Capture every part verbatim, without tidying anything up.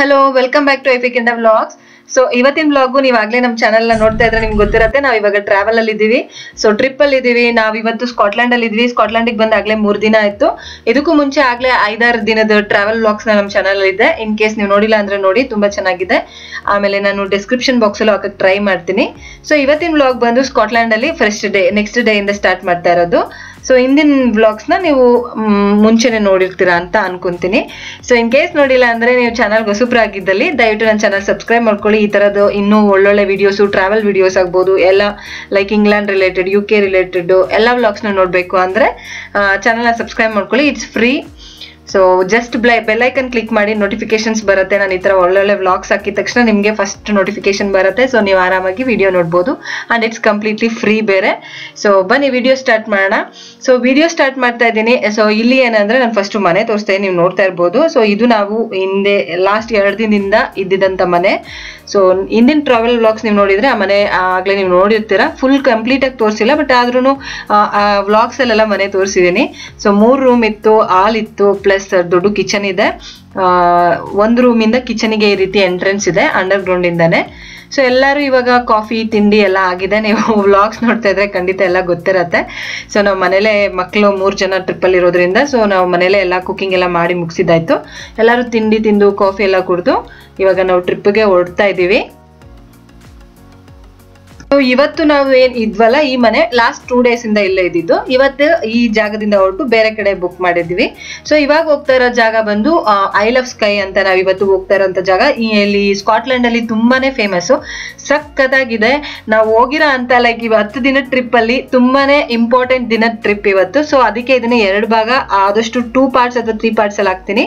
Hello, welcome back to Hi five Kannada Vlogs. So, ivattin vlog gu neevu agle nam channel la nodta idre nimge gottiratte naavu ivaga travel alli idivi. So, trip alli idivi. Naavu ivattu Scotland alli idivi. Scotland ige band agle three dina aaytu. Idukku munche agle five six dinada travel vlogs na nam channel alli ide. In case neevu nodilla andre nodi, tumba chennagide. Aamele nanu description box alli hakake try martini. So, ivattin vlog bandu Scotland alli first day next day inda start martta irodu. So, ಇಂದಿನ vlogs ನ ನೀವು ಮುಂಚೆನೇ ನೋಡಿರ್ತೀರಾ ಅಂತ ಅನ್ಕೊಂತೀನಿ. So in case ನೋಡಿಲ್ಲ ಅಂದ್ರೆ ನೀವು ಚಾನೆಲ್ ಹೊಸಬ್ರಾಗಿದ್ದಲ್ಲಿ ದಯವಿಟ್ಟು ನನ್ನ ಚಾನೆಲ್ ಸಬ್ಸ್ಕ್ರೈಬ್ ಮಾಡ್ಕೊಳ್ಳಿ. ಈ ತರದ ಇನ್ನೂ ಒಳ್ಳೊಳ್ಳೆ ವಿಡಿಯೋಸ್, ಟ್ರಾವೆಲ್ ವಿಡಿಯೋಸ್ ಆಗ್ಬೋದು, ಎಲ್ಲ like England related, U K related ಎಲ್ಲ ವ್ಲಾಗ್ಸ್ ನ ನೋಡಬೇಕು ಅಂದ್ರೆ ಚಾನೆಲ್ ನ ಸಬ್ಸ್ಕ್ರೈಬ್ ಮಾಡ್ಕೊಳ್ಳಿ. It's free. So just bell icon click ಮಾಡಿ ನೋಟಿಫಿಕೇಶನ್ಸ್ ಬರುತ್ತೆ. ನಾನು ಈ ಥರ ಒಳ್ಳೊಳ್ಳೆ ವ್ಲಾಗ್ಸ್ ಹಾಕಿದ ತಕ್ಷಣ ನಿಮಗೆ ಫಸ್ಟ್ ನೋಟಿಫಿಕೇಶನ್ ಬರುತ್ತೆ. ಸೊ ನೀವು ಆರಾಮಾಗಿ ವಿಡಿಯೋ ನೋಡ್ಬೋದು ಆ್ಯಂಡ್ ಇಟ್ಸ್ ಕಂಪ್ಲೀಟ್ಲಿ ಫ್ರೀ ಬೇರೆ. ಸೊ ಬನ್ನಿ ವಿಡಿಯೋ ಸ್ಟಾರ್ಟ್ ಮಾಡೋಣ. ಸೊ ವಿಡಿಯೋ ಸ್ಟಾರ್ಟ್ ಮಾಡ್ತಾ ಇದ್ದೀನಿ. ಸೊ ಇಲ್ಲಿ ಏನಂದರೆ ನಾನು ಫಸ್ಟು ಮನೆ ತೋರಿಸ್ತೇನೆ, ನೀವು ನೋಡ್ತಾ ಇರ್ಬೋದು. ಸೊ ಇದು ನಾವು ಹಿಂದೆ ಲಾಸ್ಟ್ ಎರಡು ದಿನದಿಂದ ಇದ್ದಿದ್ದಂಥ ಮನೆ. ಸೊ ಇಂದಿನ ಟ್ರಾವೆಲ್ ವ್ಲಾಗ್ಸ್ ನೀವು ನೋಡಿದರೆ ಆ ಮನೆ ಆಗಲೇ ನೀವು ನೋಡಿರ್ತೀರ. ಫುಲ್ ಕಂಪ್ಲೀಟಾಗಿ ತೋರಿಸಿಲ್ಲ, ಬಟ್ ಆದ್ರೂ ವ್ಲಾಗ್ಸಲ್ಲೆಲ್ಲ ಮನೆ ತೋರಿಸಿದ್ದೀನಿ. ಸೊ ಮೂರು ರೂಮ್ ಇತ್ತು, ಹಾಲ್ ಇತ್ತು, ಪ್ಲಸ್ ದೊಡ್ಡ ಕಿಚನ್ ಇದೆ. ಒಂದು ರೂಮಿಂದ ಕಿಚನಿಗೆ ಈ ರೀತಿ ಎಂಟ್ರೆನ್ಸ್ ಇದೆ ಅಂಡರ್ ಗ್ರೌಂಡ್ ಇಂದಾನೆ. ಸೊ ಎಲ್ಲರೂ ಇವಾಗ ಕಾಫಿ ತಿಂಡಿ ಎಲ್ಲ ಆಗಿದೆ. ನೀವು ವ್ಲಾಗ್ಸ್ ನೋಡ್ತಾ ಇದ್ರೆ ಖಂಡಿತ ಎಲ್ಲ ಗೊತ್ತಿರತ್ತೆ. ಸೊ ನಾವು ಮನೇಲೆ ಮಕ್ಕಳು ಮೂರು ಜನ ಟ್ರಿಪ್ಪಲ್ಲಿ ಇರೋದ್ರಿಂದ ಸೊ ನಾವು ಮನೇಲೆ ಎಲ್ಲ ಕುಕ್ಕಿಂಗ್ ಎಲ್ಲ ಮಾಡಿ ಮುಗಿಸಿದಾಯ್ತು. ಎಲ್ಲರೂ ತಿಂಡಿ ತಿಂದು ಕಾಫಿ ಎಲ್ಲ ಕುಡಿದು ಇವಾಗ ನಾವು ಟ್ರಿಪ್ಗೆ ಹೊರಡ್ತಾ ಇದ್ದೀವಿ. ಸೊ ಇವತ್ತು ನಾವು ಏನ್ ಇದ್ವಲ್ಲ, ಈ ಮನೆ ಲಾಸ್ಟ್ ಟೂ ಡೇಸ್ ಇಂದ ಇಲ್ಲೇ ಇದ್ದಿದ್ದು. ಇವತ್ತು ಈ ಜಾಗದಿಂದ ಹೊರಟು ಬೇರೆ ಕಡೆ ಬುಕ್ ಮಾಡಿದ್ವಿ. ಸೊ ಇವಾಗ ಹೋಗ್ತಾ ಇರೋ ಜಾಗ ಬಂದು ಐಲ್ ಆಫ್ ಸ್ಕೈ ಅಂತ ನಾವು ಇವತ್ತು ಹೋಗ್ತಾ ಇರೋಂಥ ಜಾಗ. ಇಲ್ಲಿ ಸ್ಕಾಟ್ಲೆಂಡ್ ಅಲ್ಲಿ ತುಂಬಾನೇ ಫೇಮಸ್ಸು, ಸಕ್ಕತ್ತಾಗಿದೆ. ನಾವು ಹೋಗಿರೋ ಅಂತ ಲೈಕ್ ಇವ ಹತ್ತು ದಿನ ಟ್ರಿಪ್ ಅಲ್ಲಿ ತುಂಬಾನೇ ಇಂಪಾರ್ಟೆಂಟ್ ದಿನದ ಟ್ರಿಪ್ ಇವತ್ತು. ಸೊ ಅದಕ್ಕೆ ಇದನ್ನ ಎರಡು ಭಾಗ ಆದಷ್ಟು ಟೂ ಪಾರ್ಟ್ಸ್ ಅಥವಾ ತ್ರೀ ಪಾರ್ಟ್ಸ್ ಅಲ್ಲಿ ಹಾಕ್ತೀನಿ.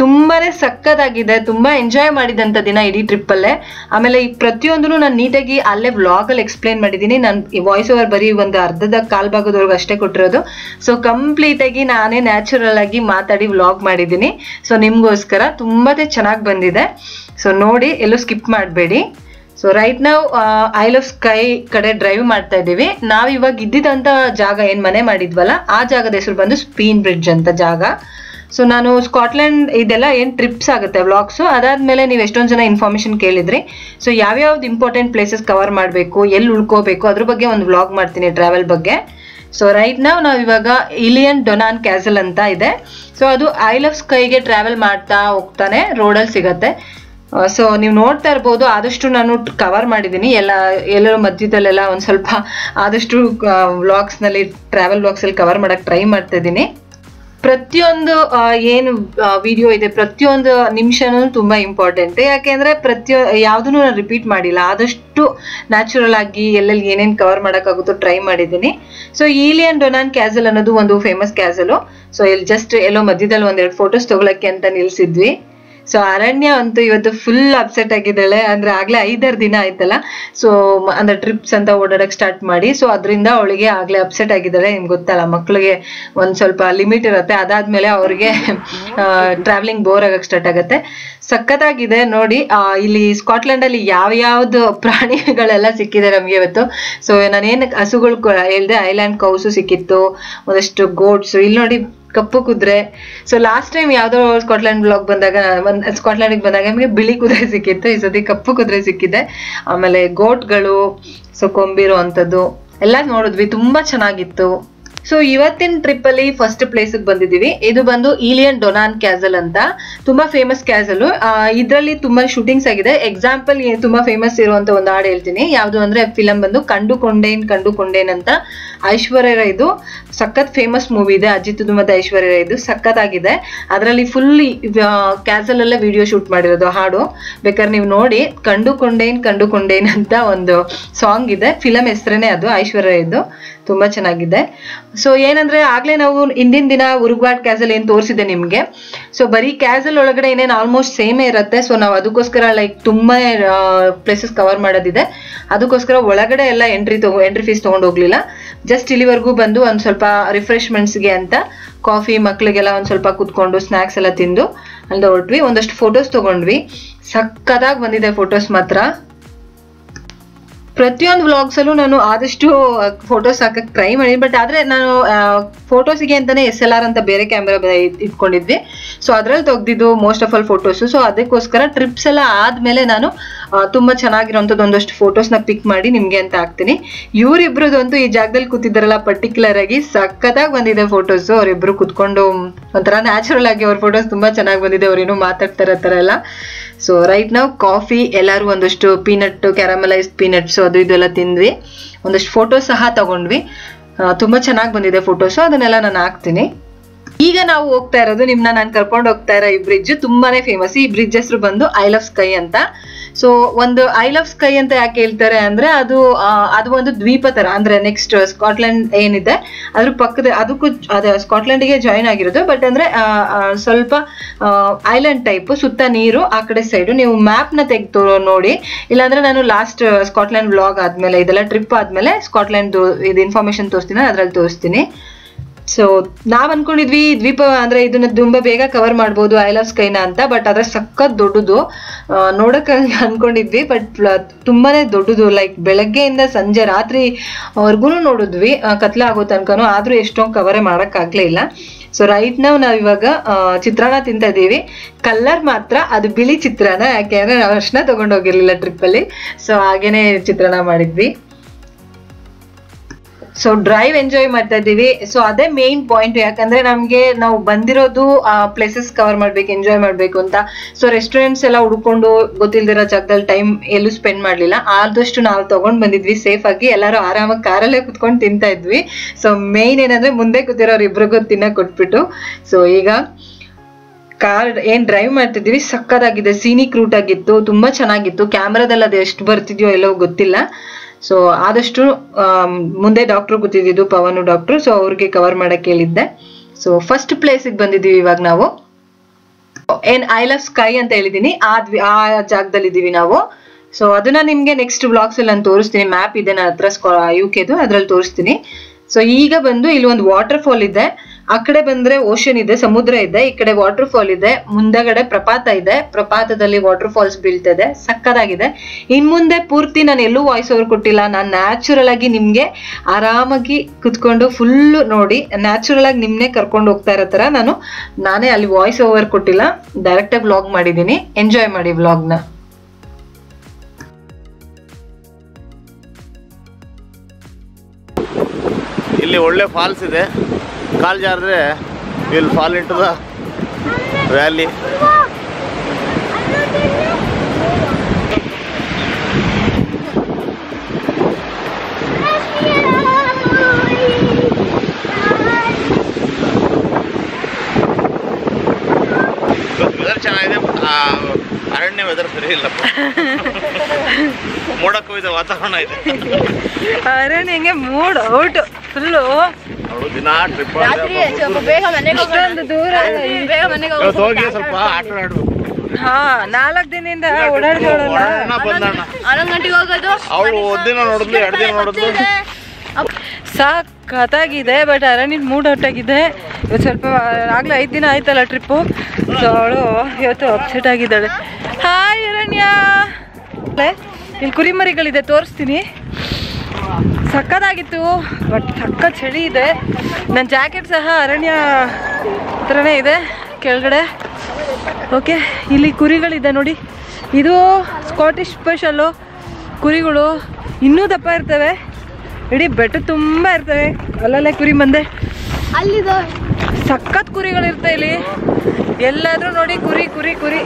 ತುಂಬಾನೇ ಸಕ್ಕತ್ತಾಗಿದೆ, ತುಂಬಾ ಎಂಜಾಯ್ ಮಾಡಿದಂಥ ದಿನ ಇಡೀ ಟ್ರಿಪ್ ಅಲ್ಲೇ. ಆಮೇಲೆ ಈ ಪ್ರತಿಯೊಂದು ನಾನು ನೀಟಾಗಿ ಅಲ್ಲೇ ವ್ಲಾಗ್ ಅಲ್ಲಿ ಎಕ್ಸ್ಪ್ಲೇನ್ ಮಾಡಿದ್ದೀನಿ. ನಾನು ವಾಯ್ಸ್ ಓವರ್ ಬರೀ ಒಂದು ಅರ್ಧದ ಕಾಲ್ ಭಾಗದವರೆಗೂ ಅಷ್ಟೇ ಕೊಟ್ಟಿರೋದು. ಸೊ ಕಂಪ್ಲೀಟ್ ಆಗಿ ನಾನೇ ನ್ಯಾಚುರಲ್ ಆಗಿ ಮಾತಾಡಿ ವ್ಲಾಗ್ ಮಾಡಿದ್ದೀನಿ. ಸೊ ನಿಮ್ಗೋಸ್ಕರ ತುಂಬಾನೇ ಚೆನ್ನಾಗಿ ಬಂದಿದೆ. ಸೊ ನೋಡಿ, ಎಲ್ಲೂ ಸ್ಕಿಪ್ ಮಾಡಬೇಡಿ. ಸೊ ರೈಟ್ ನಾವು ಐಲ್ ಆಫ್ ಸ್ಕೈ ಕಡೆ ಡ್ರೈವ್ ಮಾಡ್ತಾ ಇದ್ದೀವಿ. ನಾವು ಇವಾಗ ಇದ್ದಿದ್ದಂಥ ಜಾಗ ಏನು ಮನೆ ಮಾಡಿದ್ವಲ್ಲ, ಆ ಜಾಗದ ಹೆಸರು ಬಂದು ಸ್ಪೀನ್ ಬ್ರಿಡ್ಜ್ ಅಂತ ಜಾಗ. ಸೊ ನಾನು ಸ್ಕಾಟ್ಲೆಂಡ್ ಇದೆಲ್ಲ ಏನು ಟ್ರಿಪ್ಸ್ ಆಗುತ್ತೆ ವ್ಲಾಗ್ಸು, ಅದಾದಮೇಲೆ ನೀವು ಎಷ್ಟೊಂದು ಜನ ಇನ್ಫಾರ್ಮೇಷನ್ ಕೇಳಿದ್ರಿ. ಸೊ ಯಾವ್ಯಾವ್ದು ಇಂಪಾರ್ಟೆಂಟ್ ಪ್ಲೇಸಸ್ ಕವರ್ ಮಾಡಬೇಕು, ಎಲ್ಲಿ ಉಳ್ಕೋಬೇಕು, ಅದ್ರ ಬಗ್ಗೆ ಒಂದು ವ್ಲಾಗ್ ಮಾಡ್ತೀನಿ ಟ್ರಾವೆಲ್ ಬಗ್ಗೆ. ಸೊ ರೈಟ್ ನಾವು ನಾವಿವಾಗ ಇಲಿಯನ್ ಡೊನಾನ್ ಕ್ಯಾಸಲ್ ಅಂತ ಇದೆ. ಸೊ ಅದು ಐಲ್ ಆಫ್ ಸ್ಕೈಗೆ ಟ್ರಾವೆಲ್ ಮಾಡ್ತಾ ಹೋಗ್ತಾನೆ ರೋಡಲ್ಲಿ ಸಿಗತ್ತೆ. ಸೊ ನೀವು ನೋಡ್ತಾ ಇರ್ಬೋದು, ಆದಷ್ಟು ನಾನು ಕವರ್ ಮಾಡಿದ್ದೀನಿ. ಎಲ್ಲ ಎಲ್ಲರ ಮಧ್ಯದಲ್ಲೆಲ್ಲ ಒಂದು ಸ್ವಲ್ಪ ಆದಷ್ಟು ವ್ಲಾಗ್ಸ್ನಲ್ಲಿ ಟ್ರಾವೆಲ್ ವ್ಲಾಗ್ಸಲ್ಲಿ ಕವರ್ ಮಾಡೋಕ್ಕೆ ಟ್ರೈ ಮಾಡ್ತಾ ಇದ್ದೀನಿ. ಪ್ರತಿಯೊಂದು ಏನು ವಿಡಿಯೋ ಇದೆ, ಪ್ರತಿಯೊಂದು ನಿಮಿಷನೂ ತುಂಬ ಇಂಪಾರ್ಟೆಂಟ್. ಯಾಕೆಂದರೆ ಪ್ರತಿಯೊ ಯಾವುದನ್ನು ನಾನು ರಿಪೀಟ್ ಮಾಡಿಲ್ಲ, ಆದಷ್ಟು ನ್ಯಾಚುರಲ್ ಆಗಿ ಎಲ್ಲೆಲ್ಲಿ ಏನೇನು ಕವರ್ ಮಾಡೋಕ್ಕಾಗುತ್ತೋ ಟ್ರೈ ಮಾಡಿದ್ದೀನಿ. ಸೊ ಈಲಿಯನ್ ಡೊನಾನ್ ಕ್ಯಾಸಲ್ ಅನ್ನೋದು ಒಂದು ಫೇಮಸ್ ಕ್ಯಾಸಲು. ಸೊ ಇಲ್ಲಿ ಜಸ್ಟ್ ಎಲ್ಲೋ ಮಧ್ಯದಲ್ಲಿ ಒಂದೆರಡು ಫೋಟೋಸ್ ತೊಗೊಳಕ್ಕೆ ಅಂತ ನಿಲ್ಲಿಸಿದ್ವಿ. ಸೊ ಅರಣ್ಯ ಅಂತೂ ಇವತ್ತು ಫುಲ್ ಅಪ್ಸೆಟ್ ಆಗಿದ್ದಾಳೆ. ಅಂದರೆ ಆಗಲೇ ಐದಾರು ದಿನ ಆಯ್ತಲ್ಲ, ಸೊ ಅಂದರೆ ಟ್ರಿಪ್ಸ್ ಅಂತ ಓಡಾಡಕ್ಕೆ ಸ್ಟಾರ್ಟ್ ಮಾಡಿ. ಸೊ ಅದರಿಂದ ಅವಳಿಗೆ ಆಗಲೇ ಅಪ್ಸೆಟ್ ಆಗಿದ್ದಾಳೆ. ನಿಮ್ಗೆ ಗೊತ್ತಲ್ಲ, ಮಕ್ಕಳಿಗೆ ಒಂದು ಸ್ವಲ್ಪ ಲಿಮಿಟ್ ಇರುತ್ತೆ, ಅದಾದಮೇಲೆ ಅವ್ರಿಗೆ ಟ್ರಾವೆಲಿಂಗ್ ಬೋರ್ ಆಗಕ್ಕೆ ಸ್ಟಾರ್ಟ್ ಆಗುತ್ತೆ. ಸಖತ್ತಾಗಿದೆ ನೋಡಿ. ಇಲ್ಲಿ ಸ್ಕಾಟ್ಲೆಂಡಲ್ಲಿ ಯಾವ್ಯಾವ್ದು ಪ್ರಾಣಿಗಳೆಲ್ಲ ಸಿಕ್ಕಿದೆ ನಮಗೆ ಇವತ್ತು. ಸೊ ನಾನೇನು ಹಸುಗಳು ಹೇಳಿದೆ, ಐಲ್ಯಾಂಡ್ ಕೌಸು ಸಿಕ್ಕಿತ್ತು, ಒಂದಷ್ಟು ಗೋಟ್ಸು, ಇಲ್ಲಿ ನೋಡಿ ಕಪ್ಪು ಕುದುರೆ. ಸೊ ಲಾಸ್ಟ್ ಟೈಮ್ ಯಾವುದೋ ಸ್ಕಾಟ್ಲೆಂಡ್ ಬ್ಲಾಗ್ ಬಂದಾಗ ಸ್ಕಾಟ್ಲೆಂಡಿಗೆ ಬಂದಾಗ ನಮಗೆ ಬಿಳಿ ಕುದುರೆ ಸಿಕ್ಕಿತ್ತು, ಈ ಸತಿ ಕಪ್ಪು ಕುದುರೆ ಸಿಕ್ಕಿದೆ. ಆಮೇಲೆ ಗೋಟ್ಗಳು, ಸೊ ಕೊಂಬಿರೋ ಅಂಥದ್ದು ಎಲ್ಲ ನೋಡಿದ್ವಿ, ತುಂಬ ಚೆನ್ನಾಗಿತ್ತು. ಸೊ ಇವತ್ತಿನ ಟ್ರಿಪ್ ಅಲ್ಲಿ ಫಸ್ಟ್ ಪ್ಲೇಸಿಗೆ ಬಂದಿದ್ದೀವಿ. ಇದು ಬಂದು ಈಲಿಯನ್ ಡೊನಾನ್ ಕ್ಯಾಸಲ್ ಅಂತ, ತುಂಬಾ ಫೇಮಸ್ ಕ್ಯಾಸಲು. ಇದರಲ್ಲಿ ತುಂಬಾ ಶೂಟಿಂಗ್ಸ್ ಆಗಿದೆ. ಎಕ್ಸಾಂಪಲ್ ತುಂಬಾ ಫೇಮಸ್ ಇರುವಂತ ಒಂದು ಹಾಡು ಹೇಳ್ತೀನಿ, ಯಾವುದು ಅಂದ್ರೆ ಫಿಲಂ ಬಂದು ಕಂಡು ಕೊಂಡೇನ್ ಕಂಡು ಕೊಂಡೇನ್ ಅಂತ. ಐಶ್ವರ್ಯ ರೈದು ಸಖತ್ ಫೇಮಸ್ ಮೂವಿ ಇದೆ, ಅಜಿತ್ ಮತ್ತೆ ಐಶ್ವರ್ಯ ರೈದು ಸಖತ್ತಾಗಿದೆ. ಅದರಲ್ಲಿ ಫುಲ್ ಕ್ಯಾಸಲ್ ಅಲ್ಲೇ ವಿಡಿಯೋ ಶೂಟ್ ಮಾಡಿರೋದು ಹಾಡು. ಬೇಕಾದ್ರೆ ನೀವು ನೋಡಿ, ಕಂಡು ಕೊಂಡೇನ್ ಕಂಡು ಕೊಂಡೇನ್ ಅಂತ ಒಂದು ಸಾಂಗ್ ಇದೆ, ಫಿಲಂ ಹೆಸರೇನೆ ಅದು ಐಶ್ವರ್ಯ ರೈದು, ತುಂಬಾ ಚೆನ್ನಾಗಿದೆ. ಸೊ ಏನಂದ್ರೆ ಆಗ್ಲೇ ನಾವು ಇಂದಿನ ದಿನ ಉರುಗ್ವಾಡ್ ಕ್ಯಾಸಲ್ ಏನ್ ತೋರಿಸಿದೆ ನಿಮ್ಗೆ. ಸೊ ಬರೀ ಕ್ಯಾಸಲ್ ಒಳಗಡೆ ಏನೇನು ಆಲ್ಮೋಸ್ಟ್ ಸೇಮೇ ಇರುತ್ತೆ. ಸೊ ನಾವು ಅದಕ್ಕೋಸ್ಕರ ಲೈಕ್ ತುಂಬಾ ಪ್ಲೇಸಸ್ ಕವರ್ ಮಾಡೋದಿದೆ, ಅದಕ್ಕೋಸ್ಕರ ಒಳಗಡೆ ಎಲ್ಲ ಎಂಟ್ರಿ ತಗೋ ಎಂಟ್ರಿ ಫೀಸ್ ತೊಗೊಂಡು ಹೋಗ್ಲಿಲ್ಲ. ಜಸ್ಟ್ ಇಲ್ಲಿವರೆಗೂ ಬಂದು ಒಂದು ಸ್ವಲ್ಪ ರಿಫ್ರೆಶ್ಮೆಂಟ್ಸ್ಗೆ ಅಂತ ಕಾಫಿ, ಮಕ್ಳಿಗೆಲ್ಲ ಒಂದು ಸ್ವಲ್ಪ ಕುತ್ಕೊಂಡು ಸ್ನಾಕ್ಸ್ ಎಲ್ಲ ತಿಂದು ಅಲ್ಲಿ ಹೊರಟ್ವಿ. ಒಂದಷ್ಟು ಫೋಟೋಸ್ ತೊಗೊಂಡ್ವಿ, ಸಕ್ಕತ್ತಾಗಿ ಬಂದಿದೆ ಫೋಟೋಸ್ ಮಾತ್ರ. ಪ್ರತಿಯೊಂದು ವ್ಲಾಗ್ಸ್ ಅಲ್ಲೂ ನಾನು ಆದಷ್ಟು ಫೋಟೋಸ್ ಹಾಕಕ್ಕೆ ಟ್ರೈ ಮಾಡಿದೆ ಬಟ್ ಆದರೆ ನಾನು ಫೋಟೋಸ್ ಗೆ ಅಂತಾನೆ ಎಸ್ ಎಲ್ ಆರ್ ಅಂತ ಬೇರೆ ಕ್ಯಾಮೆರಾ ಇಟ್ಕೊಂಡಿದ್ವಿ ಸೋ ಅದರಲ್ಲಿ ತೆಗೆದಿದ್ದು most of all photos so ಅದಕ್ಕೋಸ್ಕರ ಟ್ರಿಪ್ಸ್ ಎಲ್ಲ ಆದ್ಮೇಲೆ ನಾನು ತುಂಬಾ ಚೆನ್ನಾಗಿರೋಂತದ್ದು ಒಂದಷ್ಟು ಫೋಟೋಸ್ ನ ಪಿಕ್ ಮಾಡಿ ನಿಮಗೆ ಅಂತ ಹಾಕ್ತೀನಿ ಇವರಿಬ್ಬರದು ಅಂತೂ ಈ ಜಾಗದಲ್ಲಿ ಕೂತಿದ್ದಾರಲ್ಲ ಪರ್ಟಿಕ್ಯುಲರ್ ಆಗಿ ಸಕ್ಕತ್ತಾಗಿ ಬಂದಿದೆ ಫೋಟೋಸ್ ಅವರಿಬ್ಬರು ಕೂತ್ಕೊಂಡು ಒಂಥರ ನ್ಯಾಚುರಲ್ ಆಗಿ ಅವರ ಫೋಟೋಸ್ ತುಂಬಾ ಚೆನ್ನಾಗಿ ಬಂದಿದೆ ಅವರೇನು ಮಾತಾಡ್ತಾರೆ ಆ ತರ ಎಲ್ಲ ಸೋ ರೈಟ್ ನೌ ಕಾಫಿ ಎಲ್ಲರೂ ಒಂದಷ್ಟು ಪೀನಟ್ ಕ್ಯಾರಮಲೈಸ್ಡ್ ಪೀನಟ್ಸ್ ಅದು ಇದೆಲ್ಲ ತಿಂದ್ವಿ ಒಂದಷ್ಟು ಫೋಟೋಸ್ ಸಹ ತಗೊಂಡ್ವಿ ತುಂಬಾ ಚೆನ್ನಾಗಿ ಬಂದಿದೆ ಫೋಟೋಸ್ ಅದನ್ನೆಲ್ಲ ನಾನು ಹಾಕ್ತೀನಿ ಈಗ ನಾವು ಹೋಗ್ತಾ ಇರೋದು ನಿಮ್ನ ನಾನು ಕರ್ಕೊಂಡು ಹೋಗ್ತಾ ಇರೋ ಈ ಬ್ರಿಡ್ಜ್ ತುಂಬಾನೇ ಫೇಮಸ್ ಈ ಬ್ರಿಡ್ಜ್ ಹೆಸರು ಬಂದು ಐಲ್ ಆಫ್ ಸ್ಕೈ ಅಂತ ಸೊ ಒಂದು ಐಲ್ ಆಫ್ ಸ್ಕೈ ಅಂತ ಯಾಕೆ ಹೇಳ್ತಾರೆ ಅಂದ್ರೆ ಅದು ಅದು ಒಂದು ದ್ವೀಪ ತರ ಅಂದ್ರೆ ನೆಕ್ಸ್ಟ್ ಸ್ಕಾಟ್ಲೆಂಡ್ ಏನಿದೆ ಅದ್ರ ಪಕ್ಕದ ಅದಕ್ಕೂ ಅದು ಸ್ಕಾಟ್ಲೆಂಡ್ಗೆ ಜಾಯಿನ್ ಆಗಿರೋದು ಬಟ್ ಅಂದ್ರೆ ಸ್ವಲ್ಪ ಐಲ್ಯಾಂಡ್ ಟೈಪ್ ಸುತ್ತ ನೀರು ಆ ಕಡೆ ಸೈಡು ನೀವು ಮ್ಯಾಪ್ ನ ತೆಗೆದು ನೋಡಿ ಇಲ್ಲಾಂದ್ರೆ ನಾನು ಲಾಸ್ಟ್ ಸ್ಕಾಟ್ಲೆಂಡ್ ವ್ಲಾಗ್ ಆದ್ಮೇಲೆ ಇದೆಲ್ಲ ಟ್ರಿಪ್ ಆದ್ಮೇಲೆ ಸ್ಕಾಟ್ಲೆಂಡ್ ಇದು ಇನ್ಫಾರ್ಮೇಶನ್ ತೋರಿಸ್ತೀನಿ ಅದ್ರಲ್ಲಿ ತೋರಿಸ್ತೀನಿ ಸೊ ನಾವ್ ಅನ್ಕೊಂಡಿದ್ವಿ ದ್ವೀಪ ಅಂದ್ರೆ ಇದನ್ನ ತುಂಬಾ ಬೇಗ ಕವರ್ ಮಾಡ್ಬೋದು ಐಲ್ ಆಫ್ ಸ್ಕೈನ ಅಂತ ಬಟ್ ಅದ್ರ ಸಖತ್ ದೊಡ್ಡದು ನೋಡಕ್ ಅನ್ಕೊಂಡಿದ್ವಿ ಬಟ್ ತುಂಬಾನೇ ದೊಡ್ಡದು ಲೈಕ್ ಬೆಳಗ್ಗೆಯಿಂದ ಸಂಜೆ ರಾತ್ರಿ ಅವ್ರಿಗೂ ನೋಡಿದ್ವಿ ಕತ್ಲೆ ಆಗೋ ತನಕನೂ ಆದ್ರೂ ಎಷ್ಟೊಂದು ಕವರೇ ಮಾಡಕ್ ಆಗ್ಲೇ ಇಲ್ಲ ಸೊ ರೈಟ್ ನಾವು ನಾವಿವಾಗ ಚಿತ್ರಾನ್ನ ತಿಂತ ಇದ್ದೀವಿ ಕಲರ್ ಮಾತ್ರ ಅದು ಬಿಳಿ ಚಿತ್ರಾನ್ನ ಯಾಕೆಂದ್ರೆ ನಾವು ಅರ್ಶನ ತಗೊಂಡೋಗಿರ್ಲಿಲ್ಲ ಟ್ರಿಪ್ ಅಲ್ಲಿ ಸೊ ಹಾಗೇನೆ ಚಿತ್ರಾನ್ನ ಮಾಡಿದ್ವಿ ಸೊ ಡ್ರೈವ್ ಎಂಜಾಯ್ ಮಾಡ್ತಾ ಇದ್ದೀವಿ ಸೊ ಅದೇ ಮೇನ್ ಪಾಯಿಂಟ್ ಯಾಕಂದ್ರೆ ನಮ್ಗೆ ನಾವು ಬಂದಿರೋದು ಪ್ಲೇಸಸ್ ಕವರ್ ಮಾಡ್ಬೇಕು ಎಂಜಾಯ್ ಮಾಡ್ಬೇಕು ಅಂತ ಸೊ ರೆಸ್ಟೋರೆಂಟ್ಸ್ ಎಲ್ಲ ಹುಡ್ಕೊಂಡು ಗೊತ್ತಿಲ್ದಿರೋ ಜಾಗದಲ್ಲಿ ಟೈಮ್ ಎಲ್ಲೂ ಸ್ಪೆಂಡ್ ಮಾಡ್ಲಿಲ್ಲ ಆದಷ್ಟು ನಾವು ತಗೊಂಡ್ ಬಂದಿದ್ವಿ ಸೇಫ್ ಆಗಿ ಎಲ್ಲರೂ ಆರಾಮಾಗಿ ಕಾರಲ್ಲೇ ಕುತ್ಕೊಂಡು ತಿಂತಾ ಇದ್ವಿ ಸೊ ಮೇನ್ ಏನಂದ್ರೆ ಮುಂದೆ ಕೂತಿರೋರು ಇಬ್ರಿಗೂ ತಿನ್ನಕ್ ಕೊಟ್ಬಿಟ್ಟು ಸೊ ಈಗ ಕಾರ್ ಏನ್ ಡ್ರೈವ್ ಮಾಡ್ತಿದ್ವಿ ಸಕ್ಕತ್ತಾಗಿದೆ ಸೀನಿಕ್ ರೂಟ್ ಆಗಿತ್ತು ತುಂಬಾ ಚೆನ್ನಾಗಿತ್ತು ಕ್ಯಾಮ್ರಾದಲ್ಲಿ ಅದು ಎಷ್ಟು ಬರ್ತಿದ್ಯೋ ಎಲ್ಲೋ ಗೊತ್ತಿಲ್ಲ ಸೊ ಆದಷ್ಟು ಮುಂದೆ ಡಾಕ್ಟ್ರು ಕೂತಿದ್ದು ಪವನ್ ಡಾಕ್ಟ್ರು ಸೊ ಅವ್ರಿಗೆ ಕವರ್ ಮಾಡಕ್ಕೆ ಹೇಳಿದ್ದೆ ಸೊ ಫಸ್ಟ್ ಪ್ಲೇಸಿಗೆ ಬಂದಿದ್ದೀವಿ ಇವಾಗ ನಾವು ಏನ್ ಐಲ್ ಆಫ್ ಸ್ಕೈ ಅಂತ ಹೇಳಿದೀನಿ ಆ ಆ ಜಾಗದಲ್ಲಿ ಇದೀವಿ ನಾವು ಸೊ ಅದನ್ನ ನಿಮ್ಗೆ ನೆಕ್ಸ್ಟ್ ಬ್ಲಾಗ್ಸ್ ಅಲ್ಲಿ ನಾನು ತೋರಿಸ್ತೀನಿ ಮ್ಯಾಪ್ ಇದೆ ನನ್ನ ಹತ್ರ ಯು ಕೆದು ಅದ್ರಲ್ಲಿ ತೋರಿಸ್ತೀನಿ ಸೊ ಈಗ ಬಂದು ಇಲ್ಲಿ ಒಂದು ವಾಟರ್ ಫಾಲ್ ಇದೆ ಆ ಕಡೆ ಬಂದ್ರೆ ಓಷನ್ ಇದೆ ಸಮುದ್ರ ಇದೆ ಈ ಕಡೆ ವಾಟರ್ ಫಾಲ್ ಇದೆ ಮುಂದಗಡೆ ಪ್ರಪಾತ ಇದೆ ಪ್ರಪಾತದಲ್ಲಿ ವಾಟರ್ ಫಾಲ್ಸ್ ಬೀಳ್ತದೆ ಸಕ್ಕದಾಗಿದೆ ಇನ್ ಮುಂದೆ ಪೂರ್ತಿ ನಾನು ಎಲ್ಲೂ ವಾಯ್ಸ್ ಓವರ್ ಕೊಟ್ಟಿಲ್ಲ ನಾನು ನ್ಯಾಚುರಲ್ ಆಗಿ ನಿಮ್ಗೆ ಆರಾಮಾಗಿ ಕುತ್ಕೊಂಡು ಫುಲ್ಲು ನೋಡಿ ನ್ಯಾಚುರಲ್ ಆಗಿ ನಿಮ್ನೆ ಕರ್ಕೊಂಡು ಹೋಗ್ತಾ ಇರೋ ತರ ನಾನು ನಾನೇ ಅಲ್ಲಿ ವಾಯ್ಸ್ ಓವರ್ ಕೊಟ್ಟಿಲ್ಲ ಡೈರೆಕ್ಟ್ ಆಗಿ ವ್ಲಾಗ್ ಮಾಡಿದ್ದೀನಿ ಎಂಜಾಯ್ ಮಾಡಿ ವ್ಲಾಗ್ನ ಇಲ್ಲಿ ಒಳ್ಳೆ ಫಾಲ್ಸ್ ಇದೆ ಕಾಲು ಜಾರಿದ್ರೆ will fall into the valley weather ಚೆನ್ನಾಗಿದೆ ಅರಣ್ಯ ವೆದರ್ ಸರಿ ಇಲ್ಲ ಮೋಡಕ್ಕೂ ಇದೆ ವಾತಾವರಣ ಇದೆ ಅರಣ್ಯಂಗೆ ಮೂಡ್ ಔಟ್ ಫುಲ್ಲು ನಾಲ್ಕು ದಿನದಿಂದ ಓಡಾಡ್ತಾಳಲ್ಲ ಸಾಕಾಗಿದೆ ಬಟ್ ಅರಣ್ಯ ಮೂಡ್ ಔಟ್ ಆಗಿದೆ ಇವತ್ತು ಸ್ವಲ್ಪ ಆಗ್ಲೇ ಐದು ದಿನ ಆಯ್ತಲ್ಲ ಟ್ರಿಪ್ಪು ಸೊ ಅವಳು ಇವತ್ತು ಅಪ್ಸೆಟ್ ಆಗಿದ್ದಾಳೆ ಹಾಯ್ ಅರಣ್ಯ ಇಲ್ಲಿ ಕುರಿಮರಿಗಳಿದೆ ತೋರಿಸ್ತೀನಿ ಸಕ್ಕದಾಗಿತ್ತು ಬಟ್ ಸಕ್ಕ ಚಳಿ ಇದೆ ನನ್ನ ಜಾಕೆಟ್ ಸಹ ಅರಣ್ಯ ಹತ್ರನೇ ಇದೆ ಕೆಳಗಡೆ ಓಕೆ ಇಲ್ಲಿ ಕುರಿಗಳಿದೆ ನೋಡಿ ಇದು ಸ್ಕಾಟಿಷ್ ಸ್ಪೆಷಲ್ಲು ಕುರಿಗಳು ಇನ್ನೂ ದಪ್ಪ ಇರ್ತವೆ ಇಡೀ ಬೆಟ್ಟ ತುಂಬ ಇರ್ತವೆ ಅಲ್ಲಲ್ಲೇ ಕುರಿ ಬಂದೆ ಅಲ್ಲಿದೆ ಸಕ್ಕತ್ ಕುರಿಗಳಿರ್ತವೆ ಇಲ್ಲಿ ಎಲ್ಲಾದರೂ ನೋಡಿ ಕುರಿ ಕುರಿ ಕುರಿ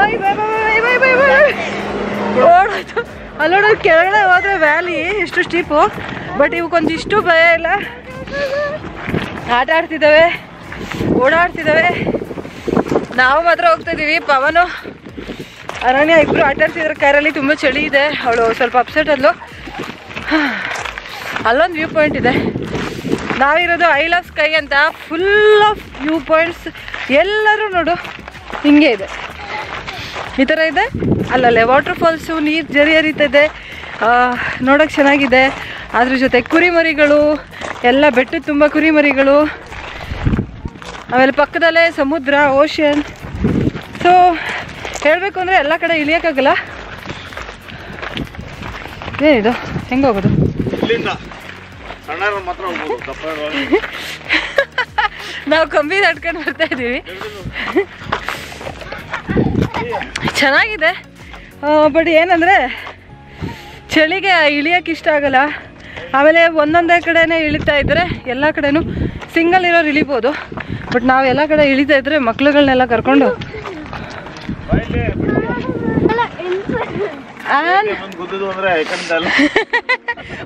ಓಯ್ bye bye bye bye bye ಓಡೋಯ್ತು ಅಲ್ಲೋಡ ಕೆಳಗಡೆ ಹೋದ್ರೆ ವ್ಯಾಲಿ ಎಷ್ಟು ಸ್ಟೀಪು ಬಟ್ ಇವಕ್ಕೊಂದಿಷ್ಟು ಭಯ ಇಲ್ಲ ಆಟ ಆಡ್ತಿದ್ದಾವೆ ಓಡಾಡ್ತಿದ್ದಾವೆ ನಾವು ಮಾತ್ರ ಹೋಗ್ತಾ ಇದ್ದೀವಿ ಪವನು ಅರಣ್ಯ ಇಬ್ಬರು ಆಟ ಆಡ್ತಿದ್ರೆ ಕಾರಲ್ಲಿ ತುಂಬ ಚಳಿ ಇದೆ ಅವಳು ಸ್ವಲ್ಪ ಅಪ್ಸೆಟ್ ಅದ್ಲು ಅಲ್ಲೊಂದು ವ್ಯೂ ಪಾಯಿಂಟ್ ಇದೆ ನಾವಿರೋದು ಐಲ್ ಆಫ್ ಸ್ಕೈ ಅಂತ ಫುಲ್ ಆಫ್ ವ್ಯೂ ಪಾಯಿಂಟ್ಸ್ ಎಲ್ಲರೂ ನೋಡು ಹಿಂಗೆ ಇದೆ ಈ ಥರ ಇದೆ ಅಲ್ಲಲ್ಲೇ ವಾಟರ್ ಫಾಲ್ಸು ನೀರು ಜರಿ ಹರಿತದೆ ನೋಡೋಕೆ ಚೆನ್ನಾಗಿದೆ ಅದ್ರ ಜೊತೆ ಕುರಿಮರಿಗಳು ಎಲ್ಲ ಬೆಟ್ಟದ ತುಂಬ ಕುರಿಮರಿಗಳು ಆಮೇಲೆ ಪಕ್ಕದಲ್ಲೇ ಸಮುದ್ರ ಓಷನ್ ಸೊ ಹೇಳಬೇಕು ಅಂದರೆ ಎಲ್ಲ ಕಡೆ ಇಳಿಯೋಕ್ಕಾಗಲ್ಲ ಏನಿದು ಹೆಂಗೆ ಹೋಗೋದು ಇಲ್ಲಿಂದ ಸಣ್ಣವರು ಮಾತ್ರ ಹೋಗಬಹುದು ದಪ್ಪರು ನಾವು ಕಂಬಿ ನಡ್ಕೊಂಡು ಬರ್ತಾ ಇದ್ದೀವಿ ಚೆನ್ನಾಗಿದೆ ಬಟ್ ಏನಂದ್ರೆ ಚಳಿಗೆ ಇಳಿಯಕ್ಕೆ ಇಷ್ಟ ಆಗಲ್ಲ ಆಮೇಲೆ ಒಂದೊಂದೇ ಕಡೆನೇ ಇಳಿತಾ ಇದ್ದರೆ ಎಲ್ಲ ಕಡೆನೂ ಸಿಂಗಲ್ ಇರೋರು ಇಳಿಬೋದು ಬಟ್ ನಾವು ಎಲ್ಲ ಕಡೆ ಇಳಿತಾ ಇದ್ದರೆ ಮಕ್ಕಳುಗಳನ್ನೆಲ್ಲ ಕರ್ಕೊಂಡು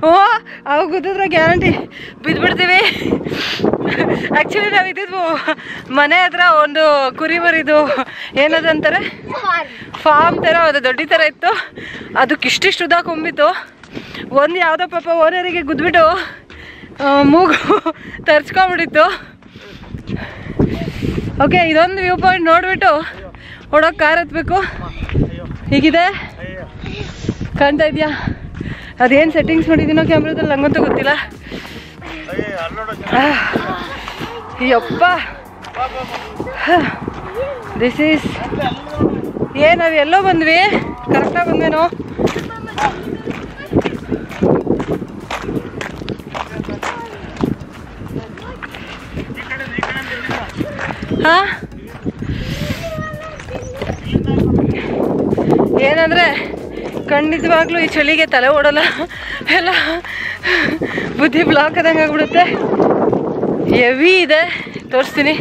ಓ ಅವು ಗುದ್ದಿದ್ರೆ ಗ್ಯಾರಂಟಿ ಬಿದ್ದುಬಿಡ್ತೀವಿ ಆ್ಯಕ್ಚುಲಿ ನಾವು ಇದ್ದಿದ್ವು ಮನೆ ಹತ್ರ ಒಂದು ಕುರಿ ಮರಿದು ಏನದಂತಾರೆ ಫಾರ್ಮ್ ಥರ ಅದು ದೊಡ್ಡ ಥರ ಇತ್ತು ಅದಕ್ಕೆ ಇಷ್ಟಿಷ್ಟು ಉದ್ದ ಕೊಂಬಿತ್ತು ಒಂದು ಯಾವುದೋ ಪಾಪ ಓನರಿಗೆ ಗುದ್ಬಿಟ್ಟು ಮೂಗು ತರ್ಚ್ಕೊಂಡ್ಬಿಟ್ಟಿತ್ತು ಓಕೆ ಇದೊಂದು ವ್ಯೂ ಪಾಯಿಂಟ್ ನೋಡಿಬಿಟ್ಟು ಹೊಡೋಕೆ ಕಾರ್ ಹತ್ಬೇಕು ಹೀಗಿದೆ ಕಾಣ್ತಾ ಇದೆಯಾ ಅದೇನು ಸೆಟ್ಟಿಂಗ್ಸ್ ಮಾಡಿದ್ದೀನೋ ಕ್ಯಾಮ್ರಾದಲ್ಲಿ ನಂಗಂತೂ ಗೊತ್ತಿಲ್ಲ ಯಪ್ಪ ದಿಸ್ ಈಸ್ ಏನು ನಾವು ಎಲ್ಲೋ ಬಂದ್ವಿ ಕರೆಕ್ಟಾಗಿ ಬಂದೇನೋ ಹಾಂ ಏನಂದರೆ ಖಂಡಿತವಾಗ್ಲೂ ಈ ಚಳಿಗೆ ತಲೆ ಓಡಲ್ಲ ಎಲ್ಲ ಬುದ್ಧಿ ಬ್ಲಾಕ್ ಆದಂಗೆ ಆಗಿಬಿಡುತ್ತೆ ಹೆವಿ ಇದೆ ತೋರಿಸ್ತೀನಿ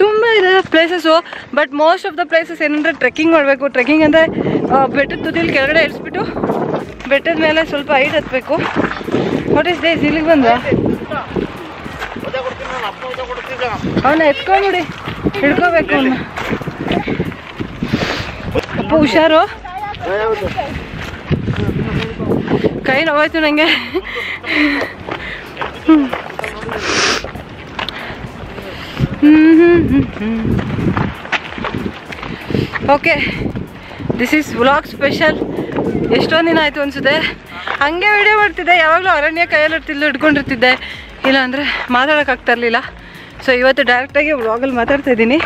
ತುಂಬ ಇದೆ places but most of the places ಏನಂದರೆ ಟ್ರೆಕ್ಕಿಂಗ್ ಮಾಡಬೇಕು ಟ್ರೆಕ್ಕಿಂಗ್ ಅಂದರೆ ಬೆಟ್ಟದ ತುದಿಯಲ್ಲಿ ಕೆಳಗಡೆ ಇಳಿಸ್ಬಿಟ್ಟು ಬೆಟ್ಟದ ಮೇಲೆ ಸ್ವಲ್ಪ ಹೈಟ್ ಹತ್ತಬೇಕು ವಾಟ್ ಇಸ್ ದಿಸ್ ಇಲ್ಲಿಗೆ ಬಂದ್ವಾ ಅವನ್ನ ಎತ್ಕೊಂಡ್ಬಿಡಿ ಹಿಡ್ಕೋಬೇಕು ಅವನ್ನ ಅಪ್ಪ ಹುಷಾರು ಕೈ ನೋವಾಯ್ತು ನನಗೆ okay this is vlog special ಎಷ್ಟೊಂದು ದಿನ ಆಯಿತು ಅನಿಸುತ್ತೆ ಹಂಗೆ ವಿಡಿಯೋ ಮಾಡ್ತಿದ್ದೆ ಯಾವಾಗಲೂ ಅರಣ್ಯ ಕೈಯಲ್ಲಿ ಇರ್ತಿದ್ಲು ಹಿಡ್ಕೊಂಡಿರ್ತಿದ್ದೆ ಇಲ್ಲಾಂದರೆ ಮಾತಾಡೋಕ್ಕಾಗ್ತಾ ಇರಲಿಲ್ಲ ಸೊ ಇವತ್ತು ಡೈರೆಕ್ಟಾಗಿ ವ್ಲಾಗಲ್ಲಿ ಮಾತಾಡ್ತಾ ಇದ್ದೀನಿ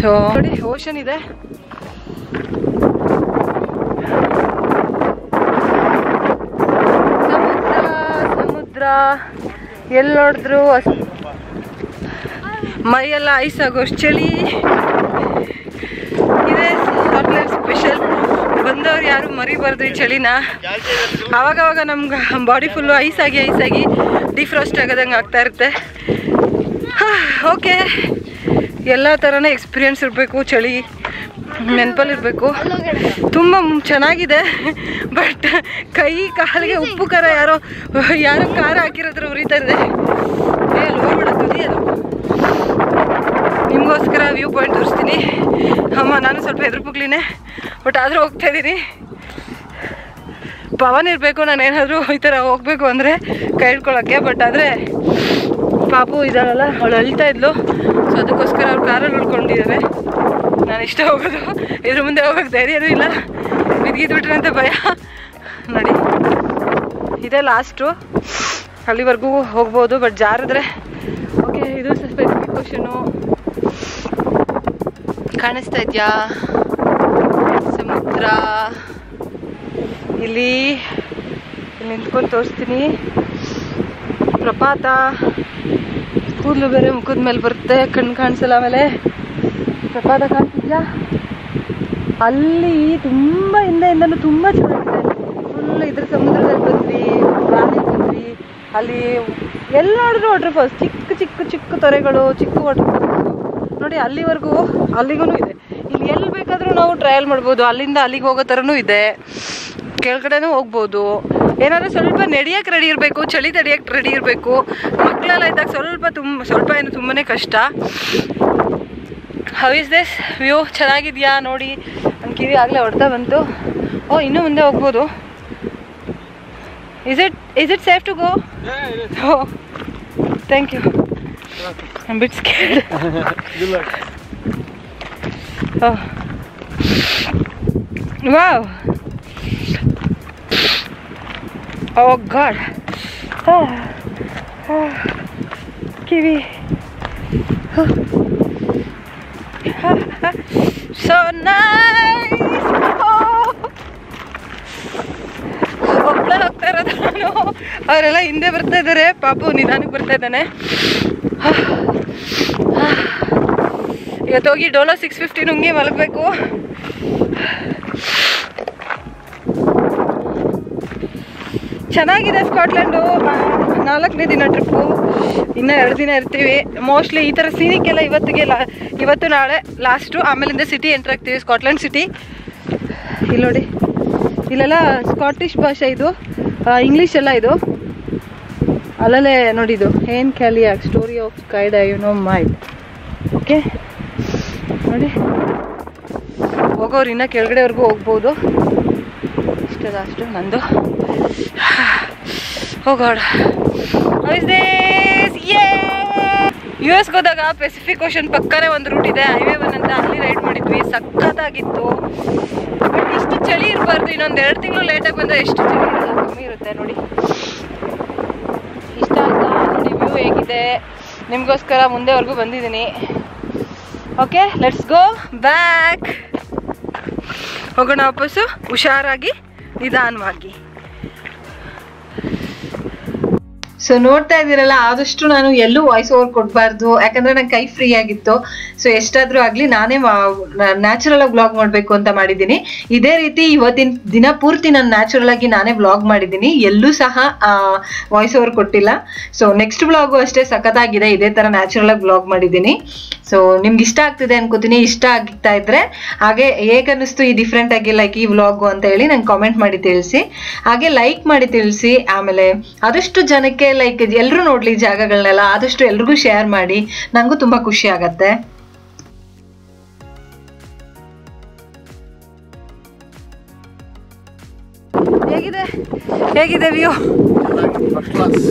ಸೊ ನೋಡಿ ಓಷನ್ ಇದೆ ಎಲ್ಲಿ ನೋಡಿದ್ರು ಮೈಯೆಲ್ಲ ಐಸ್ ಆಗೋಷ್ಟು ಚಳಿ ಇದೇ ಸ್ಕಾಟ್ಲೆಂಡ್ ಸ್ಪೆಷಲ್ ಬಂದವ್ರು ಯಾರು ಮರಿಬಾರ್ದು ಈ ಚಳಿನ ಆವಾಗವಾಗ ನಮ್ಗೆ ಬಾಡಿ ಫುಲ್ಲು ಐಸಾಗಿ ಐಸಾಗಿ ಡಿಫ್ರಾಸ್ಟ್ ಆಗೋದಂಗೆ ಆಗ್ತಾ ಇರುತ್ತೆ ಓಕೆ ಎಲ್ಲ ಥರನೇ ಎಕ್ಸ್ಪೀರಿಯನ್ಸ್ ಇರಬೇಕು ಚಳಿ ನೆನಪಲ್ಲಿರಬೇಕು ತುಂಬ ಚೆನ್ನಾಗಿದೆ ಬಟ್ ಕೈ ಕಾಲಿಗೆ ಉಪ್ಪು ಖಾರ ಯಾರೋ ಯಾರೋ ಖಾರ ಹಾಕಿರೋದ್ರ ಉರಿತಾ ಇದೆ ಏ ಅಲ್ಲಿ ಹೋಗ್ಬಿಡ ತುದಿ ಅದು ನಿಮಗೋಸ್ಕರ ವ್ಯೂ ಪಾಯಿಂಟ್ ತೋರಿಸ್ತೀನಿ ಅಮ್ಮ ನಾನು ಸ್ವಲ್ಪ ಹೆದರ್ಪುಗ್ಲಿನೇ ಬಟ್ ಆದರೂ ಹೋಗ್ತಾಯಿದ್ದೀನಿ ಪವನ್ ಇರಬೇಕು ನಾನೇನಾದರೂ ಈ ಥರ ಹೋಗಬೇಕು ಅಂದರೆ ಕೈ ಹಿಡ್ಕೊಳ್ಳೋಕ್ಕೆ ಬಟ್ ಆದರೆ ಪಾಪು ಇದ್ದಾಳಲ್ಲ ಅವಳು ಅಳ್ತಾ ಇದ್ಲು ಸೊ ಅದಕ್ಕೋಸ್ಕರ ಅವ್ರು ಕಾರಲ್ಲಿ ಉಳ್ಕೊಂಡಿದ್ದಾರೆ ನಾನು ಇಷ್ಟ ಹೋಗೋದು ಇದ್ರ ಮುಂದೆ ಹೋಗೋಕ್ಕೆ ಧೈರ್ಯನೂ ಇಲ್ಲ ಬಿದ್ಗಿದ್ಬಿಟ್ರಂತ ಭಯ ನೋಡಿ ಇದೇ ಲಾಸ್ಟು ಅಲ್ಲಿವರೆಗೂ ಹೋಗ್ಬೋದು ಬಟ್ ಜಾರಿದ್ರೆ ಓಕೆ ಇದು ಸ್ಪೆಸಿಫಿಕ್ ಕ್ವಶನು ಕಾಣಿಸ್ತಾ ಇದೆಯಾ ಸಮುದ್ರ ಇಲ್ಲಿ ನಿಂತ್ಕೊಂಡು ತೋರಿಸ್ತೀನಿ ಪ್ರಪಾತ ಕೂದಲು ಬೇರೆ ಮುಖದ ಮೇಲೆ ಬರುತ್ತೆ ಕಣ್ಣು ಕಾಣಿಸಲ್ಲ ಆಮೇಲೆ ಪ್ರಪಾತ ಕಾಣಿಸ್ತಿದ್ಯಾ ಅಲ್ಲಿ ತುಂಬ ಹಿಂದೆಯಿಂದನೂ ತುಂಬ ಚೆನ್ನಾಗಿದೆ ಫುಲ್ ಇದ್ರ ಸಮುದ್ರದಲ್ಲಿ ಬಂದ್ವಿ ಪ್ರಾಣಿ ಬಂದ್ವಿ ಅಲ್ಲಿ ಎಲ್ಲಿ ನೋಡಿದ್ರು ವಾಟರ್ ಫಾಲ್ಸ್ ಚಿಕ್ಕ ಚಿಕ್ಕ ಚಿಕ್ಕ ತೊರೆಗಳು ಚಿಕ್ಕ ವಾಟರ್ ಫಾಲ್ಸ್ ನೋಡಿ ಅಲ್ಲಿವರೆಗೂ ಅಲ್ಲಿಗೂ ಇದೆ ಇಲ್ಲಿ ಎಲ್ಲಿ ಬೇಕಾದರೂ ನಾವು ಟ್ರಯಲ್ ಮಾಡ್ಬೋದು ಅಲ್ಲಿಂದ ಅಲ್ಲಿಗೆ ಹೋಗೋ ಥರನೂ ಇದೆ ಕೆಳಗಡೆನೂ ಹೋಗ್ಬೋದು ಏನಾದರೂ ಸ್ವಲ್ಪ ನಡೆಯೋಕ್ಕೆ ರೆಡಿ ಇರಬೇಕು ಚಳಿ ತಡೆಯೋಕ್ಕೆ ರೆಡಿ ಇರಬೇಕು ಮಕ್ಕಳೆಲ್ಲ ಇದ್ದಾಗ ಸ್ವಲ್ಪ ತುಂಬ ಸ್ವಲ್ಪ ಏನು ತುಂಬಾ ಕಷ್ಟ ಹೌ ಇಸ್ ದಿಸ್ ವ್ಯೂ ಚೆನ್ನಾಗಿದೆಯಾ ನೋಡಿ ನನ್ನ ಕಿವಿ ಆಗಲೇ ಹೊಡ್ತಾ ಬಂತು ಓ ಇನ್ನೂ ಮುಂದೆ ಹೋಗ್ಬೋದು is it is it safe to go oh thank you I am bit scared wow oh god ಕಿವಿ So nice! Oh. ಅವರೆಲ್ಲ ಹಿಂದೆ ಬರ್ತಾ ಇದ್ದಾರೆ, ಪಾಪು ನಿಧಾನಕ್ಕೆ ಬರ್ತಾ ಇದ್ದಾನೆ. ಇವತ್ತು ಹೋಗಿ ಡೋಲೋ ಸಿಕ್ಸ್ ಫಿಫ್ಟಿ ನುಂಗಿ ಮಲಗಬೇಕು. ಚೆನ್ನಾಗಿದೆ ಸ್ಕಾಟ್ಲೆಂಡು. ನಾಲ್ಕನೇ ದಿನ ಟ್ರಿಪ್ಪು, ಇನ್ನೂ ಎರಡು ದಿನ ಇರ್ತೀವಿ. ಮೋಸ್ಟ್ಲಿ ಈ ಥರ ಸೀನಿಕ್ಕೆಲ್ಲ ಇವತ್ತಿಗೆ ಲಾ ಇವತ್ತು ನಾಳೆ ಲಾಸ್ಟು, ಆಮೇಲಿಂದ ಸಿಟಿ ಎಂಟ್ರ್ ಆಗ್ತೀವಿ, ಸ್ಕಾಟ್ಲೆಂಡ್ ಸಿಟಿ. ಇಲ್ಲಿ ನೋಡಿ, ಇಲ್ಲೆಲ್ಲ ಸ್ಕಾಟಿಷ್ ಭಾಷೆ ಇದು, ಇಂಗ್ಲೀಷ್ ಎಲ್ಲ ಇದು. ಅಲ್ಲಲ್ಲೇ ನೋಡಿದ್ದು ಏನ್ ಕ್ಯಾಲಿಯಾಕ್ story of Skye dive no mind. Okay ನೋಡಿ, ಹೋಗೋರು ಇನ್ನೂ ಕೆಳಗಡೆವರೆಗೂ ಹೋಗ್ಬೋದು. ಇಷ್ಟೇ ಲಾಸ್ಟು ನಂದು. Oh God, how is this? Yeah! U S ಹೋದಾಗ ಪೆಸಿಫಿಕ್ ಓಷನ್ ಪಕ್ಕನೇ ಒಂದು ರೂಟ್ ಇದೆ, ಹೈವೇ ಒನ್ ಅಂತ, ಅಲ್ಲಿ ರೈಡ್ ಮಾಡಿದ್ವಿ. ಸಕ್ಕತ್ತಾಗಿತ್ತು. ಬಟ್ ಇಷ್ಟು ಚಳಿ ಇರಬಾರ್ದು, ಇನ್ನೊಂದು ಎರಡು ತಿಂಗಳು ಲೇಟಾಗಿ ಬಂದರೆ ಎಷ್ಟು ಚಳಿ ಇರಲ್ಲ, ಕಮ್ಮಿ ಇರುತ್ತೆ. ನೋಡಿ ಇಷ್ಟ ಆಯ್ತಾ? ನೋಡಿ ವ್ಯೂ ಹೇಗಿದೆ. ನಿಮಗೋಸ್ಕರ ಮುಂದೆವರೆಗೂ ಬಂದಿದ್ದೀನಿ. Okay, let's go back. ಹೋಗೋಣ ವಾಪಸ್ಸು, ಹುಷಾರಾಗಿ ನಿಧಾನವಾಗಿ. ಸೊ ನೋಡ್ತಾ ಇದ್ದೀರಲ್ಲ, ಆದಷ್ಟು ನಾನು ಎಲ್ಲೂ ವಾಯ್ಸ್ ಓವರ್ ಕೊಡಬಾರ್ದು, ಯಾಕಂದರೆ ನಂಗೆ ಕೈ ಫ್ರೀ ಆಗಿತ್ತು. ಸೊ ಎಷ್ಟಾದರೂ ಆಗಲಿ ನಾನೇ ನ್ಯಾಚುರಲ್ ಆಗಿ ವ್ಲಾಗ್ ಮಾಡಬೇಕು ಅಂತ ಮಾಡಿದ್ದೀನಿ. ಇದೇ ರೀತಿ ಇವತ್ತಿನ ದಿನ ಪೂರ್ತಿ ನಾನು ನ್ಯಾಚುರಲ್ ಆಗಿ ನಾನೇ ವ್ಲಾಗ್ ಮಾಡಿದ್ದೀನಿ, ಎಲ್ಲೂ ಸಹ ವಾಯ್ಸ್ ಓವರ್ ಕೊಟ್ಟಿಲ್ಲ. ಸೊ ನೆಕ್ಸ್ಟ್ ವ್ಲಾಗು ಅಷ್ಟೇ ಸಖತ್ತಾಗಿದೆ, ಇದೇ ಥರ ನ್ಯಾಚುರಲ್ ಆಗಿ ವ್ಲಾಗ್ ಮಾಡಿದ್ದೀನಿ. ಸೊ ನಿಮ್ಗೆ ಇಷ್ಟ ಆಗ್ತಿದೆ ಅನ್ಕೋತೀನಿ. ಇಷ್ಟ ಆಗ್ತಾ ಇದ್ರೆ ಹಾಗೆ ಹೇಗನ್ನಿಸ್ತು ಈ ಡಿಫ್ರೆಂಟ್ ಆಗಿ ಲೈಕ್ ಈ ವ್ಲಾಗು ಅಂತ ಹೇಳಿ ನಂಗೆ ಕಾಮೆಂಟ್ ಮಾಡಿ ತಿಳಿಸಿ, ಹಾಗೆ ಲೈಕ್ ಮಾಡಿ ತಿಳಿಸಿ. ಆಮೇಲೆ ಆದಷ್ಟು ಜನಕ್ಕೆ ಲೈಕ್ ಎಲ್ಲರೂ ನೋಡ್ಲಿ ಜಾಗಗಳನ್ನೆಲ್ಲ, ಆದಷ್ಟು ಎಲ್ರಿಗೂ ಶೇರ್ ಮಾಡಿ, ನಂಗೂ ತುಂಬಾ ಖುಷಿ ಆಗತ್ತೆ. ಹೇಗಿದೆ ಹೇಗಿದೆ ವ್ಯೂ? First class.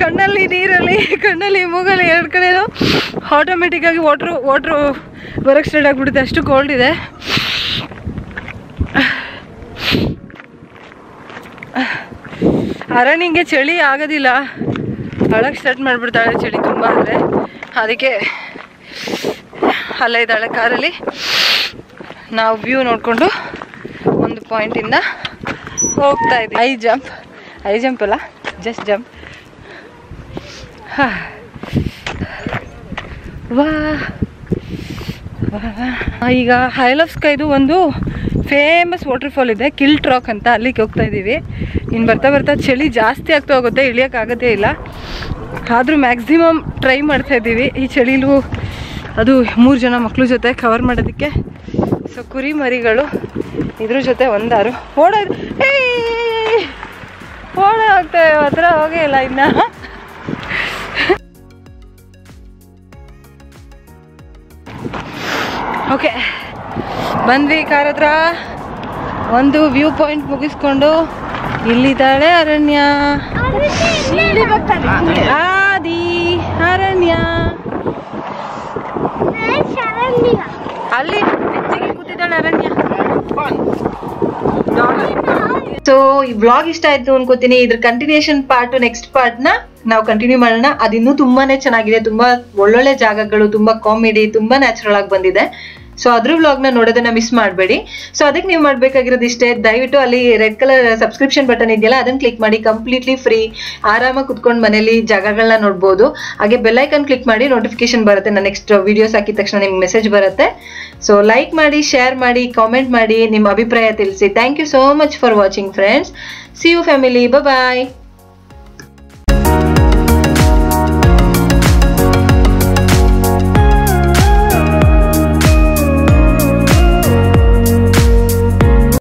ಕಣ್ಣಲ್ಲಿ ನೀರಲ್ಲಿ, ಕಣ್ಣಲ್ಲಿ ಮೂಗಲ್ಲಿ ಎರಡು ಕಡೆಯೂ ಆಟೋಮೆಟಿಕ್ ಆಗಿ ವಾಟ್ರು ವಾಟ್ರು ಬರಕ್ಕೆ ಸ್ಟಾರ್ಟ್ ಆಗಿಬಿಡುತ್ತೆ, ಅಷ್ಟು ಕೋಲ್ಡ್ ಇದೆ. ಅರಣಿಗೆ ಚಳಿ ಆಗೋದಿಲ್ಲ, ಅಳಕ್ಕೆ ಸ್ಟಾರ್ಟ್ ಮಾಡಿಬಿಡ್ತಾಳೆ ಚಳಿ ತುಂಬ ಅಂದರೆ. ಅದಕ್ಕೆ ಅಲ್ಲೇ ಇದ್ದಾಳೆ ಕಾರಲ್ಲಿ. ನಾವು ವ್ಯೂ ನೋಡಿಕೊಂಡು ಒಂದು ಪಾಯಿಂಟಿಂದ ಹೋಗ್ತಾ ಇದ್ದೀವಿ. ಐ ಜಂಪ್ ಐ ಜಂಪ್ ಅಲ್ಲ, ಜಸ್ಟ್ ಜಂಪ್. ಈಗ ಐಲ್ ಆಫ್ ಸ್ಕೈದು ಒಂದು ಫೇಮಸ್ ವಾಟರ್ಫಾಲ್ ಇದೆ, ಕಿಲ್ಟ್ ರಾಕ್ ಅಂತ, ಅಲ್ಲಿಗೆ ಹೋಗ್ತಾ ಇದ್ದೀವಿ. ಇನ್ನು ಬರ್ತಾ ಬರ್ತಾ ಚಳಿ ಜಾಸ್ತಿ ಆಗ್ತಾ ಹೋಗುತ್ತೆ, ಇಳಿಯೋಕ್ಕಾಗೋದೇ ಇಲ್ಲ. ಆದರೂ ಮ್ಯಾಕ್ಸಿಮಮ್ ಟ್ರೈ ಮಾಡ್ತಾ ಇದ್ದೀವಿ ಈ ಚಳಿಲೂ, ಅದು ಮೂರು ಜನ ಮಕ್ಕಳು ಜೊತೆ ಕವರ್ ಮಾಡೋದಕ್ಕೆ. ಸೊ ಕುರಿ ಮರಿಗಳು ಇದ್ರ ಜೊತೆ ಒಂದಾರು ಓಡೋದು, ಓಡೋ ಆಗ್ತವೆ, ಹತ್ರ ಹೋಗೇ ಇಲ್ಲ ಇನ್ನು. ಓಕೆ, ಬಂದ್ವಿ ಕಾರ್ ಹತ್ರ. ಒಂದು ವ್ಯೂ ಪಾಯಿಂಟ್ ಮುಗಿಸ್ಕೊಂಡು ಇಲ್ಲಿದ್ದಾಳೆ ಅರಣ್ಯ, ಆದಿ ಅರಣ್ಯ. ಅಲ್ಲಿ ಬೆಚ್ಚಿಗೆ ಕೂತಿದ್ದಾಳೆ ಅರಣ್ಯ. ಸೊ ಈ ಬ್ಲಾಗ್ ಇಷ್ಟ ಆಯ್ತು ಅನ್ಕೋತೀನಿ. ಇದ್ರ ಕಂಟಿನ್ಯೂಷನ್ ಪಾರ್ಟ್, ನೆಕ್ಸ್ಟ್ ಪಾರ್ಟ್ ನ ನಾವು ಕಂಟಿನ್ಯೂ ಮಾಡೋಣ. ಅದಿನ್ನೂ ತುಂಬಾನೇ ಚೆನ್ನಾಗಿದೆ, ತುಂಬಾ ಒಳ್ಳೊಳ್ಳೆ ಜಾಗಗಳು, ತುಂಬಾ ಕಾಮಿಡಿ, ತುಂಬಾ ನ್ಯಾಚುರಲ್ ಆಗಿ ಬಂದಿದೆ. ಸೊ ಅದ್ರ ವ್ಲಾಗ್ನ ನೋಡೋದನ್ನ ಮಿಸ್ ಮಾಡಬೇಡಿ. ಸೊ ಅದಕ್ಕೆ ನೀವು ಮಾಡಬೇಕಾಗಿರೋದು ಇಷ್ಟೇ, ದಯವಿಟ್ಟು ಅಲ್ಲಿ ರೆಡ್ ಕಲರ್ ಸಬ್ಸ್ಕ್ರಿಪ್ಷನ್ ಬಟನ್ ಇದೆಯಲ್ಲ, ಅದನ್ನ ಕ್ಲಿಕ್ ಮಾಡಿ. ಕಂಪ್ಲೀಟ್ಲಿ ಫ್ರೀ, ಆರಾಮಾಗಿ ಕುತ್ಕೊಂಡು ಮನೇಲಿ ಜಾಗಗಳನ್ನ ನೋಡ್ಬೋದು. ಹಾಗೆ ಬೆಲ್ಲೈಕನ್ ಕ್ಲಿಕ್ ಮಾಡಿ, ನೋಟಿಫಿಕೇಶನ್ ಬರುತ್ತೆ, ನಾನು ನೆಕ್ಸ್ಟ್ ವೀಡಿಯೋಸ್ ಹಾಕಿದ ತಕ್ಷಣ ನಿಮ್ಗೆ ಮೆಸೇಜ್ ಬರುತ್ತೆ. ಸೊ ಲೈಕ್ ಮಾಡಿ, ಶೇರ್ ಮಾಡಿ, ಕಾಮೆಂಟ್ ಮಾಡಿ, ನಿಮ್ಮ ಅಭಿಪ್ರಾಯ ತಿಳಿಸಿ. Thank you so much for watching friends. See you family, bye.